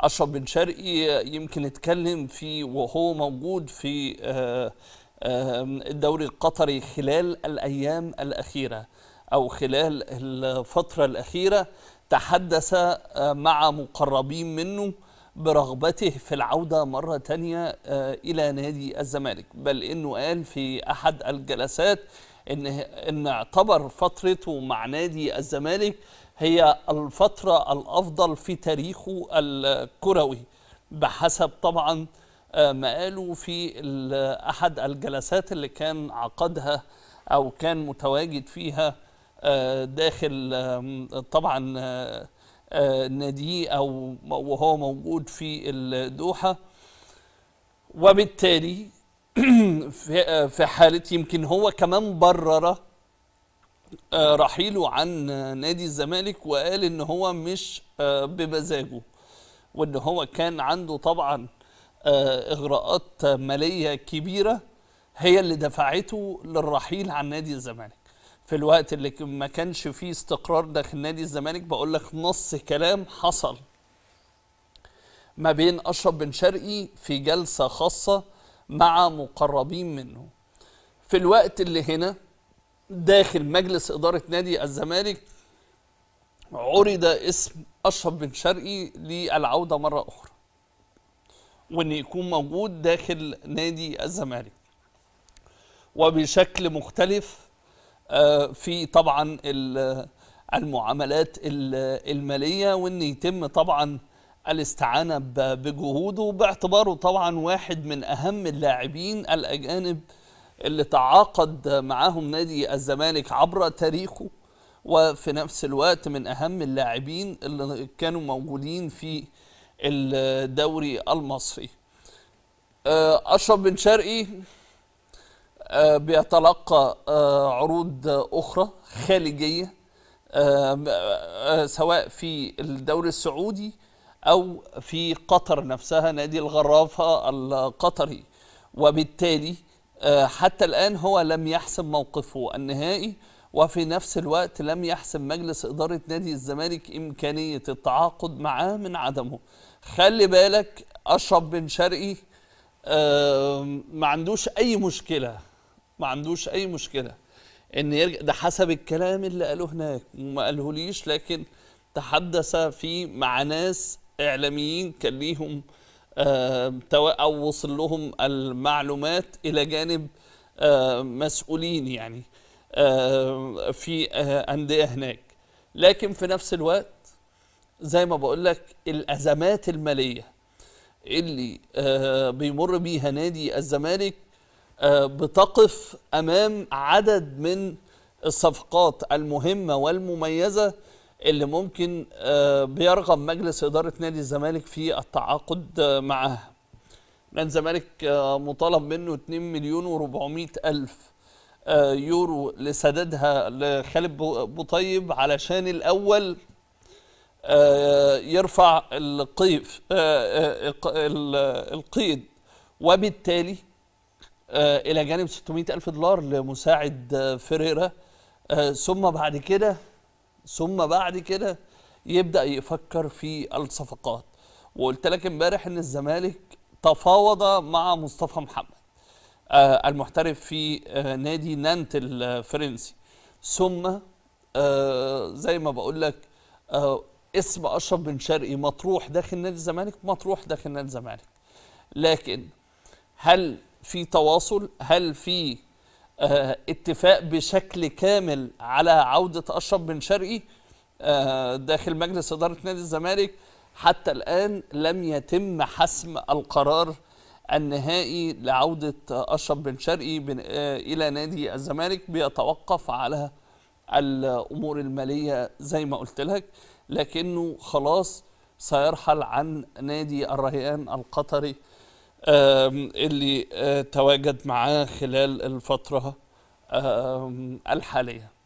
أشرف بن شرقي يمكن اتكلم فيه وهو موجود في الدوري القطري خلال الأيام الأخيرة أو خلال الفترة الأخيرة، تحدث مع مقربين منه برغبته في العودة مرة تانية إلى نادي الزمالك، بل إنه قال في أحد الجلسات إن اعتبر فترته مع نادي الزمالك هي الفترة الأفضل في تاريخه الكروي، بحسب طبعا ما قالوا في أحد الجلسات اللي كان عقدها أو كان متواجد فيها داخل طبعا ناديه أو وهو موجود في الدوحة. وبالتالي في حالة يمكن هو كمان برر رحيله عن نادي الزمالك وقال إن هو مش بمزاجه، وإن هو كان عنده طبعا إغراءات مالية كبيرة هي اللي دفعته للرحيل عن نادي الزمالك في الوقت اللي ما كانش فيه استقرار داخل نادي الزمالك. بقول لك نص كلام حصل ما بين أشرف بن شرقي في جلسة خاصة مع مقربين منه في الوقت اللي هنا داخل مجلس إدارة نادي الزمالك. عرض اسم أشرف بن شرقي للعودة مرة أخرى وإن يكون موجود داخل نادي الزمالك وبشكل مختلف في طبعا المعاملات المالية، وإن يتم طبعا الاستعانة بجهوده باعتباره طبعا واحد من أهم اللاعبين الأجانب اللي تعاقد معاهم نادي الزمالك عبر تاريخه، وفي نفس الوقت من أهم اللاعبين اللي كانوا موجودين في الدوري المصري. أشرف بن شرقي بيتلقى عروض أخرى خارجية سواء في الدوري السعودي أو في قطر نفسها نادي الغرافة القطري، وبالتالي حتى الآن هو لم يحسم موقفه النهائي، وفي نفس الوقت لم يحسم مجلس إدارة نادي الزمالك إمكانية التعاقد معاه من عدمه. خلي بالك أشرف بن شرقي ما عندوش أي مشكلة، إن يرجع، ده حسب الكلام اللي قالوه هناك وما قالهوليش، لكن تحدث في مع ناس إعلاميين كان ليهم أو وصل لهم المعلومات إلى جانب مسؤولين يعني في أندية هناك. لكن في نفس الوقت زي ما بقول لك الأزمات المالية اللي بيمر بيها نادي الزمالك بتقف أمام عدد من الصفقات المهمة والمميزة اللي ممكن بيرغب مجلس إدارة نادي الزمالك في التعاقد معها. نادي الزمالك مطالب منه 2,400,000 يورو لسدادها لخالد بوطيب علشان الأول يرفع القيد، وبالتالي إلى جانب $600,000 لمساعد فيريرا، ثم بعد كده يبدأ يفكر في الصفقات. وقلت لك امبارح ان الزمالك تفاوض مع مصطفى محمد المحترف في نادي نانت الفرنسي، ثم زي ما بقول لك اسم أشرف بن شرقي مطروح داخل نادي الزمالك، لكن هل في تواصل؟ هل في اتفاق بشكل كامل على عودة أشرف بن شرقي داخل مجلس إدارة نادي الزمالك؟ حتى الآن لم يتم حسم القرار النهائي لعودة أشرف بن شرقي إلى نادي الزمالك، بيتوقف على الأمور المالية زي ما قلت لك، لكنه خلاص سيرحل عن نادي الريان القطري اللي تواجد معاه خلال الفترة الحالية.